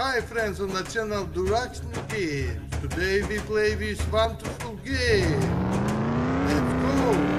Hi friends on the channel DeRoX New Games. Today we play this wonderful game. Let's go!